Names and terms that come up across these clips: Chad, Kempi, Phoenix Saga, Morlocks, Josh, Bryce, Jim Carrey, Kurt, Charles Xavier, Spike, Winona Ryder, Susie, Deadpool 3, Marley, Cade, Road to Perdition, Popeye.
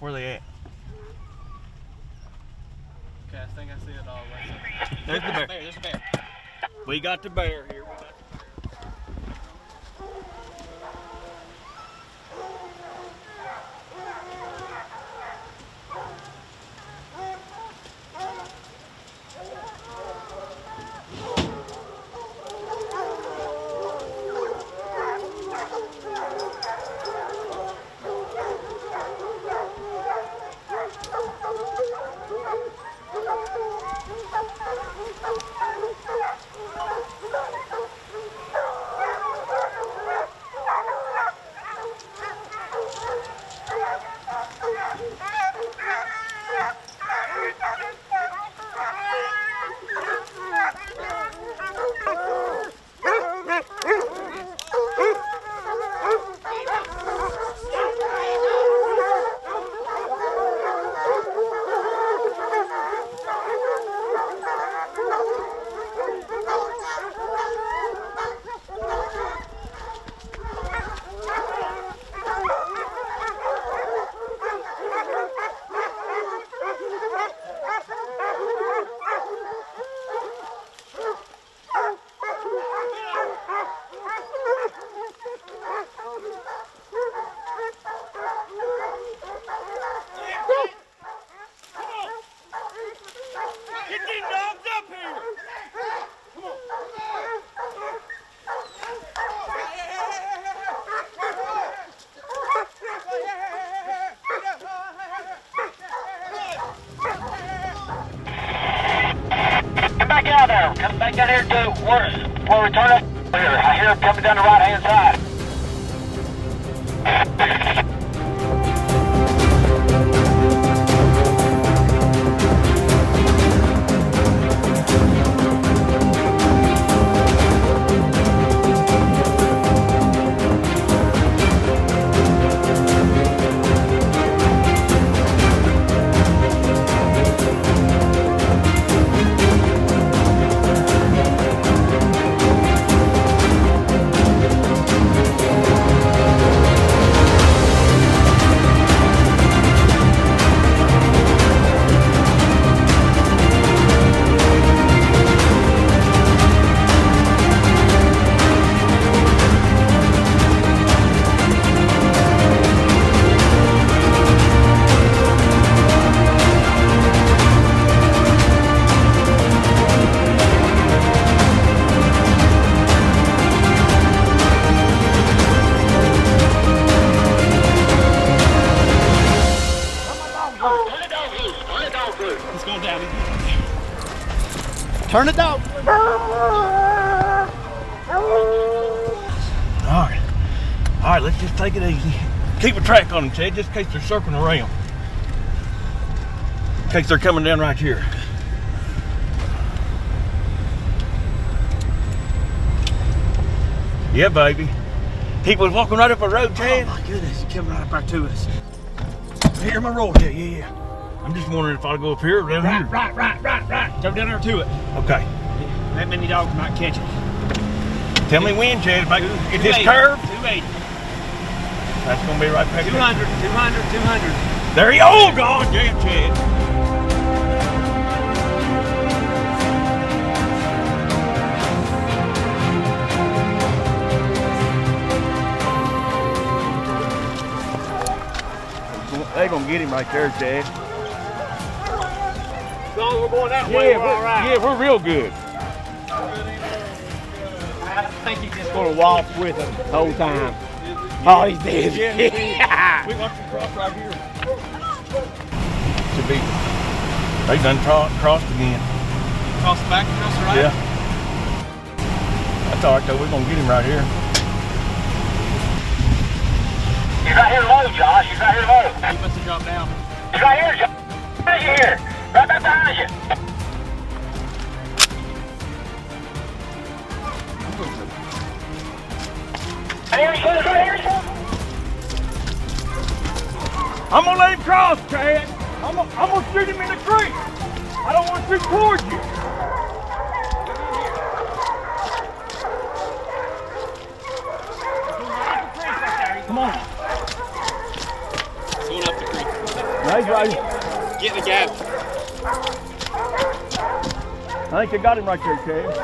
Where are they at? Okay, I think I see it all. There's the bear. There's the bear. We got the bear here. Turn it down. All right. All right, let's just take it easy. Keep a track on them, Chad, just in case they're circling around. In case they're coming down right here. Yeah, baby. He was walking right up a road, Chad. Oh, my goodness. He's coming right up right to us. You hear my roar? Yeah, yeah, yeah. I'm just wondering if I go up here or down here. Right. Jump down there to it. Okay. That many dogs might catch it. Tell me when, Chad. If I get this curve. 280. That's going to be right back there. 200, 200, 200. There you go. God damn, Chad. They're going to get him right there, Chad. As long as we're going that way, we're all right. Yeah, we're real good. I think he's just going to walk with him the whole time. Oh, he's dead. Yeah. We got to cross right here. Should be. They done crossed again. Crossed back and crossed right? Yeah. That's all right, though. We're going to get him right here. He's right here low, Josh. He's right here low. He must have dropped down. He's right here, Josh. Right here. Right back behind you. I'm going to let him cross, Chad. I'm going to shoot him in the creek. I don't want to shoot towards you. Come on. Going up the creek. Nice ride. Get in the gap. I think they got him right there, Cade.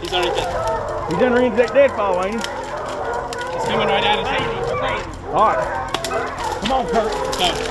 He's underneath it. He's underneath that deadfall, ain't he? He's coming right at us. All right. Come on, Kurt. Go.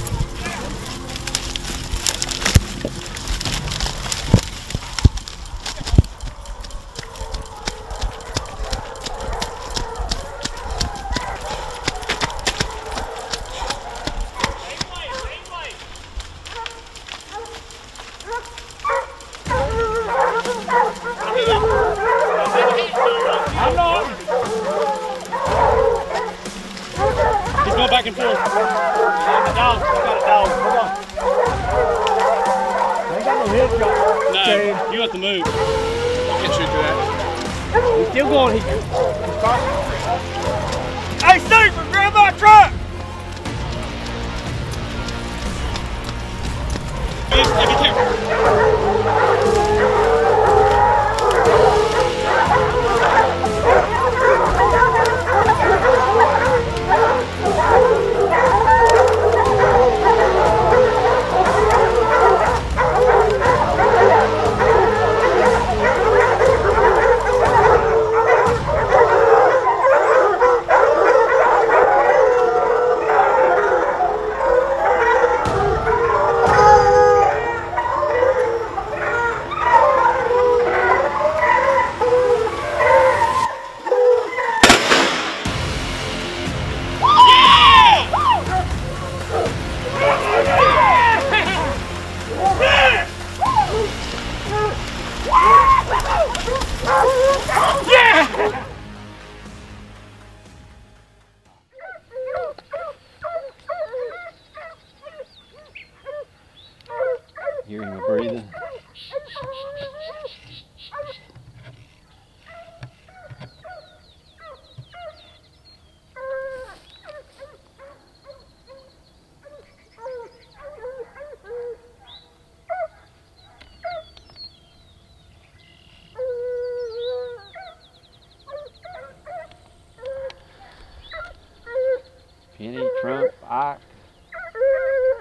Penny, Trump, Ike,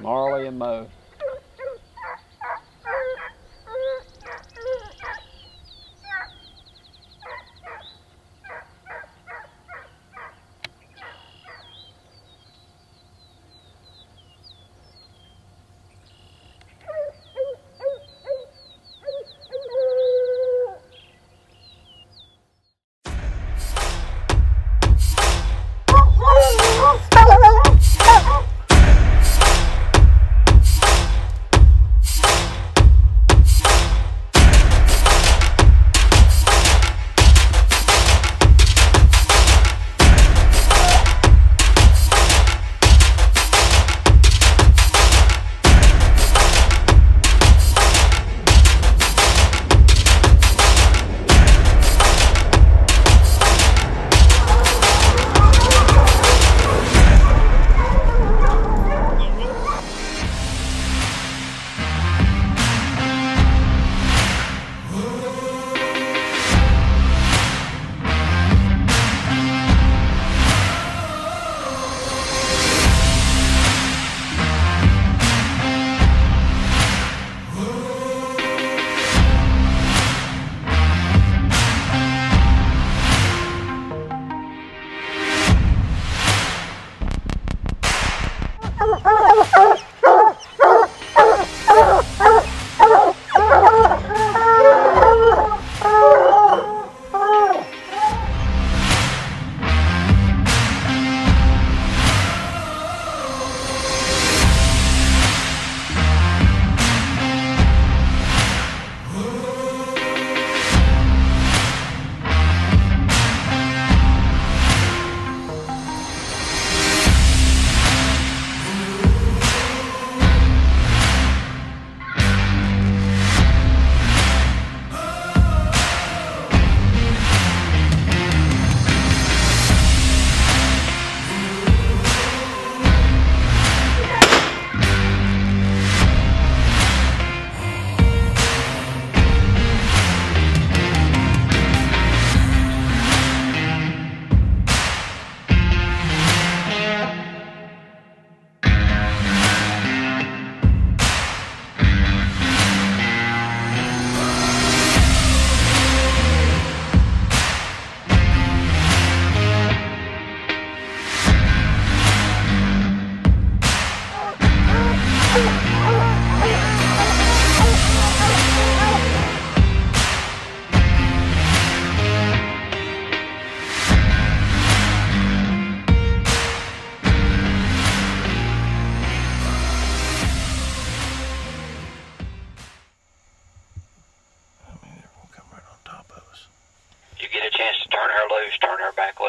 Marley, and Moe.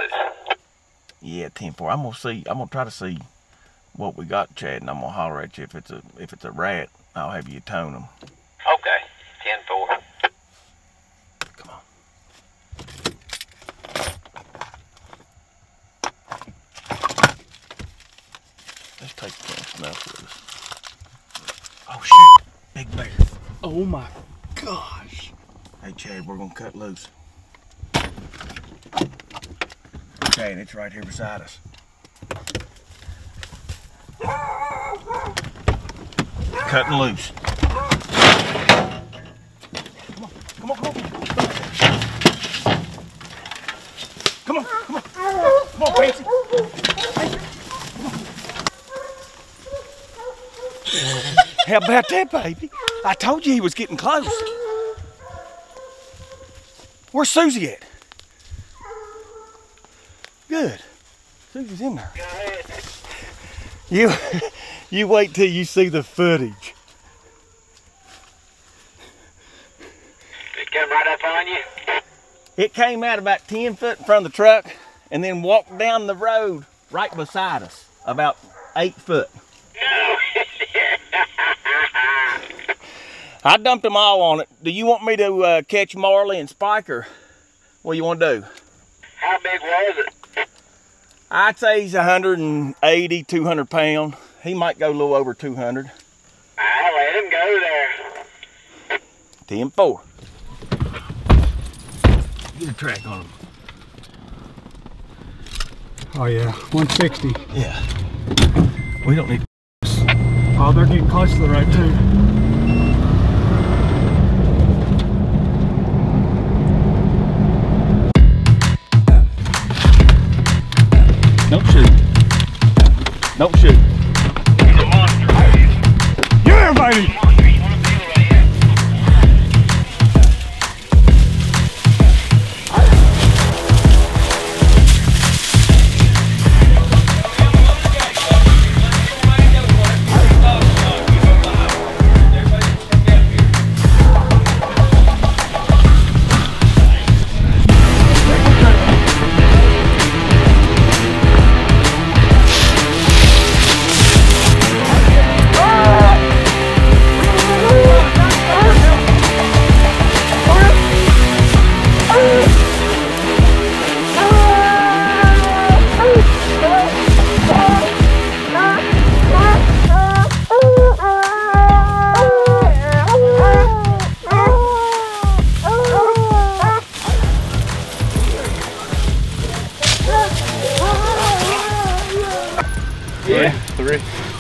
place. Yeah, 10-4. I'm gonna see. I'm gonna try to see what we got, Chad, and I'm gonna holler at you if it's a rat. I'll have you tone them. Okay, 10-4. Come on. Let's take some snuff with us. Oh shit! Big bear. Oh my gosh. Hey Chad, we're gonna cut loose. Chad, it's right here beside us. Cutting loose. Come on, come on, come on. Come on, come on. Come on, Fancy. How about that, baby? I told you he was getting close. Where's Susie at? Good. Susie's in there. Go ahead. You wait till you see the footage. Did it come right up on you? It came out about 10 foot in front of the truck and then walked down the road right beside us, about 8 foot. No. I dumped them all on it. Do you want me to catch Marley and Spike, or what do you want to do? How big was it? I'd say he's 180, 200 pound. He might go a little over 200. I'll let him go there. 10-4. Get a track on him. Oh yeah, 160. Yeah. We don't need this. Oh, they're getting close to the road too. Don't shoot. Don't shoot. He's a monster.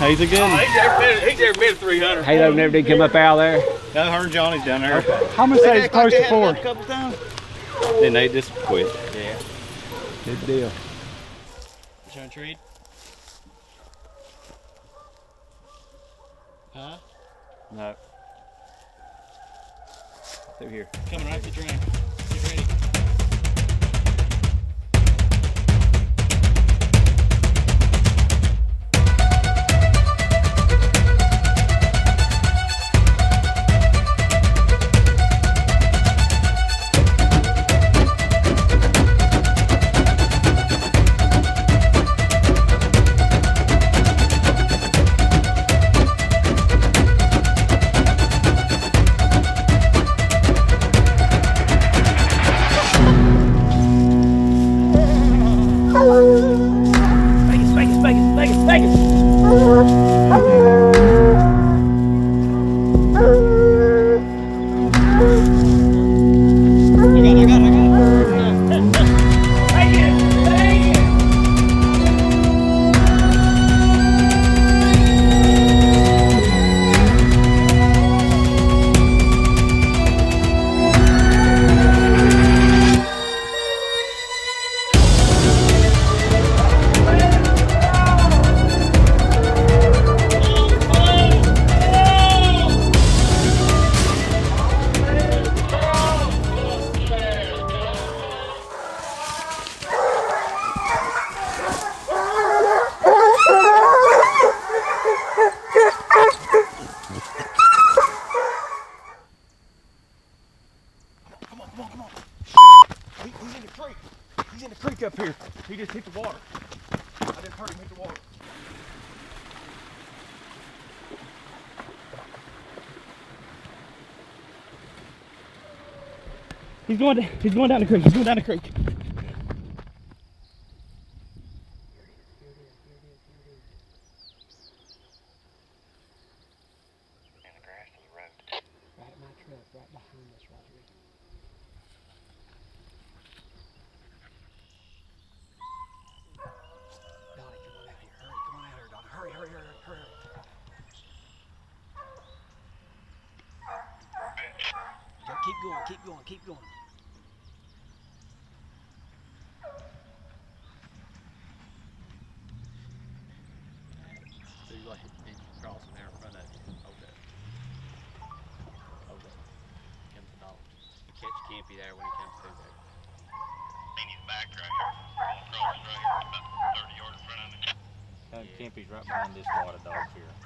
Yeah, baby! He's a good one. He's never been 300. Hey, they never did come up out there. No, her and Johnny's down there. How much that is close to 4? Then they just quit. Yeah. Good deal. You trying to treat? Huh? No. Through here. Coming right to the drain. Get ready. just hit the water. I just heard him hit the water. He's going down the creek. He's going down the creek. Keep going. Seems like it's crossing there in front of you. Hold up. Comes the dog. You catch Kempi there when he comes through there. And he's back right here. He's right here, about 30 yards in front of me. Kempi's right behind this lot of dogs here.